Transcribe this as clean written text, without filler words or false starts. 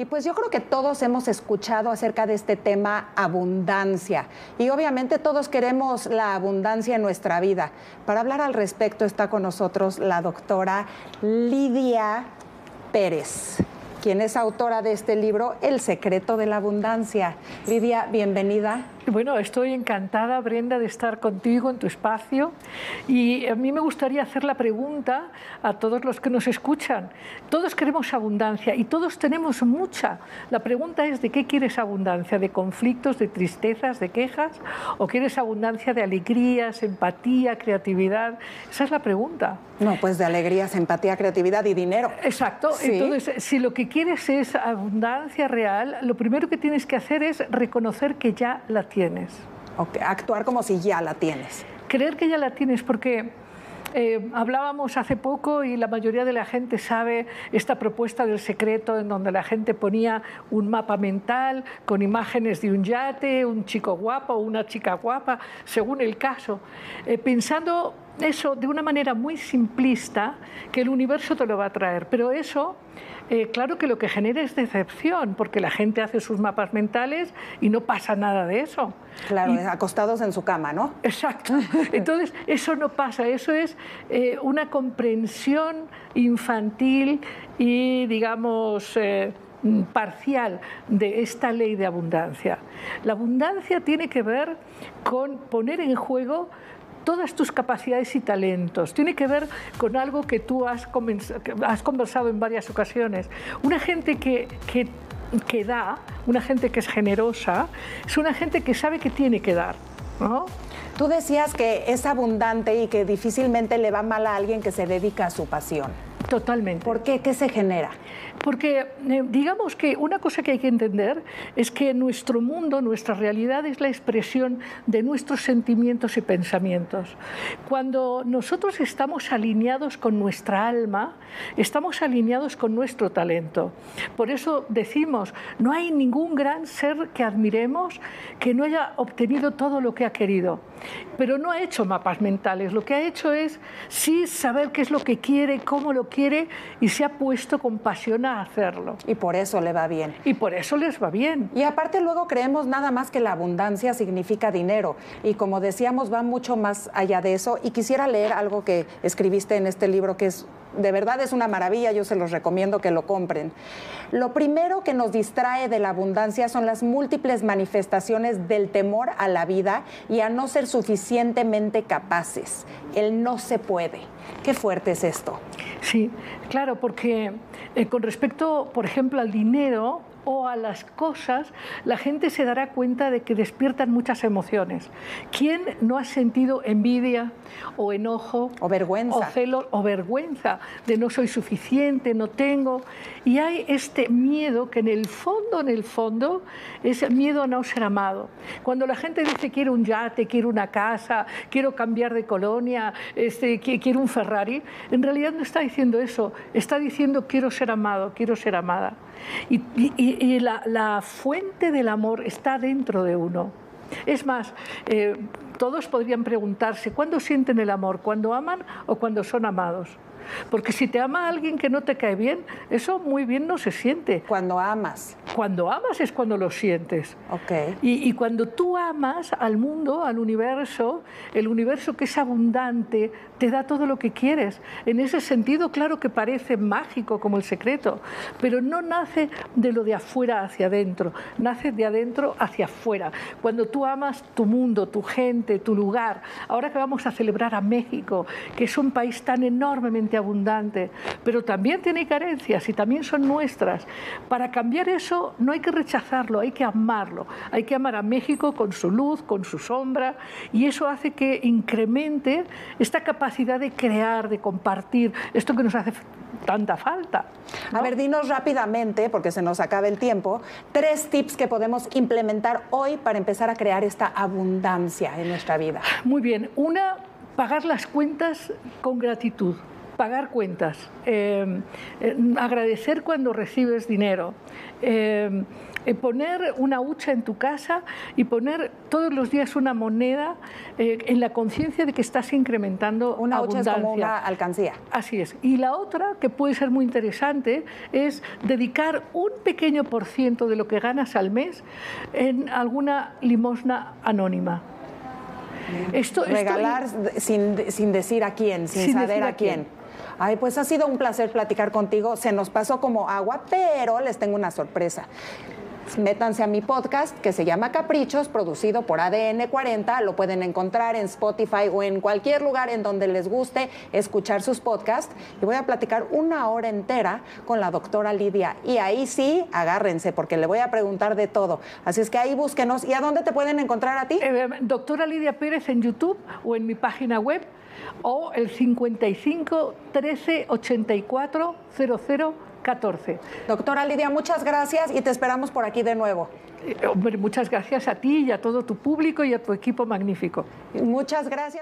Y pues yo creo que todos hemos escuchado acerca de este tema abundancia y obviamente todos queremos la abundancia en nuestra vida. Para hablar al respecto está con nosotros la doctora Lidia Pérez, quien es autora de este libro, El secreto de la abundancia. Lidia, bienvenida. Bueno, estoy encantada, Brenda, de estar contigo en tu espacio. Y a mí me gustaría hacer la pregunta a todos los que nos escuchan. Todos queremos abundancia y todos tenemos mucha. La pregunta es, ¿de qué quieres abundancia? ¿De conflictos, de tristezas, de quejas? ¿O quieres abundancia de alegrías, empatía, creatividad? Esa es la pregunta. No, pues de alegrías, empatía, creatividad y dinero. Exacto. ¿Sí? Entonces, si lo que quieres es abundancia real, lo primero que tienes que hacer es reconocer que ya la tienes. Okay. Actuar como si ya la tienes. Creer que ya la tienes, porque hablábamos hace poco y la mayoría de la gente sabe esta propuesta del secreto, en donde la gente ponía un mapa mental con imágenes de un yate, un chico guapo o una chica guapa, según el caso, pensando eso de una manera muy simplista, que el universo te lo va a traer. Pero eso, claro que lo que genera es decepción, porque la gente hace sus mapas mentales y no pasa nada de eso. Claro, y acostados en su cama, ¿no? Exacto. Entonces, eso no pasa. Eso es una comprensión infantil y, digamos, parcial de esta ley de abundancia. La abundancia tiene que ver con poner en juego todas tus capacidades y talentos. Tiene que ver con algo que tú has conversado en varias ocasiones. Una gente que da, una gente que es generosa, es una gente que sabe que tiene que dar, ¿no? Tú decías que es abundante y que difícilmente le va mal a alguien que se dedica a su pasión. Totalmente. ¿Por qué? ¿Qué se genera? Porque digamos que una cosa que hay que entender es que nuestro mundo, nuestra realidad, es la expresión de nuestros sentimientos y pensamientos. Cuando nosotros estamos alineados con nuestra alma, estamos alineados con nuestro talento. Por eso decimos, no hay ningún gran ser que admiremos que no haya obtenido todo lo que ha querido. Pero no ha hecho mapas mentales, lo que ha hecho es sí saber qué es lo que quiere, cómo lo quiere y se ha puesto con pasión a hacerlo. Y por eso le va bien. Y por eso les va bien. Y aparte luego creemos nada más que la abundancia significa dinero y, como decíamos, va mucho más allá de eso. Y quisiera leer algo que escribiste en este libro, que es de verdad es una maravilla, yo se los recomiendo que lo compren. Lo primero que nos distrae de la abundancia son las múltiples manifestaciones del temor a la vida y a no ser suficientemente capaces. El no se puede. Qué fuerte es esto. Sí, claro, porque con respecto, por ejemplo, al dinero o a las cosas, la gente se dará cuenta de que despiertan muchas emociones. ¿Quién no ha sentido envidia o enojo o vergüenza o celo o vergüenza de no soy suficiente, no tengo? Y hay este miedo que en el fondo es miedo a no ser amado. Cuando la gente dice quiero un yate, quiero una casa, quiero cambiar de colonia, quiero un Ferrari, en realidad no está diciendo eso, está diciendo quiero ser amado, quiero ser amada. Y la fuente del amor está dentro de uno. Es más, todos podrían preguntarse, ¿cuándo sienten el amor? ¿Cuándo aman o cuando son amados? Porque si te ama alguien que no te cae bien, eso muy bien no se siente. Cuando amas. Cuando amas es cuando lo sientes. Okay. Y cuando tú amas al mundo, al universo, el universo que es abundante te da todo lo que quieres. En ese sentido, claro que parece mágico como el secreto, pero no nace de lo de afuera hacia adentro, nace de adentro hacia afuera. Cuando tú amas tu mundo, tu gente, tu lugar. Ahora que vamos a celebrar a México, que es un país tan enormemente abundante, pero también tiene carencias y también son nuestras. Para cambiar eso no hay que rechazarlo, hay que amarlo. Hay que amar a México con su luz, con su sombra, y eso hace que incremente esta capacidad de crear, de compartir, esto que nos hace tanta falta, ¿no? A ver, dinos rápidamente, porque se nos acaba el tiempo, 3 tips que podemos implementar hoy para empezar a crear esta abundancia en nuestra vida. Muy bien. Una, pagar las cuentas con gratitud. pagar cuentas, agradecer cuando recibes dinero, poner una hucha en tu casa y poner todos los días una moneda en la conciencia de que estás incrementando abundancia. Una hucha es como una alcancía. Así es. Y la otra, que puede ser muy interesante, es dedicar un pequeño % de lo que ganas al mes en alguna limosna anónima. Regalar sin decir a quién, sin saber a quién. Ay, pues ha sido un placer platicar contigo. Se nos pasó como agua, pero les tengo una sorpresa. Métanse a mi podcast que se llama Caprichos, producido por ADN 40. Lo pueden encontrar en Spotify o en cualquier lugar en donde les guste escuchar sus podcasts. Y voy a platicar una hora entera con la doctora Lidia. Y ahí sí, agárrense, porque le voy a preguntar de todo. Así es que ahí búsquenos. ¿Y a dónde te pueden encontrar a ti? Doctora Lidia Pérez en YouTube o en mi página web o el 55 13 84 00 14. Doctora Lidia, muchas gracias y te esperamos por aquí de nuevo. Hombre, muchas gracias a ti y a todo tu público y a tu equipo magnífico. Muchas gracias.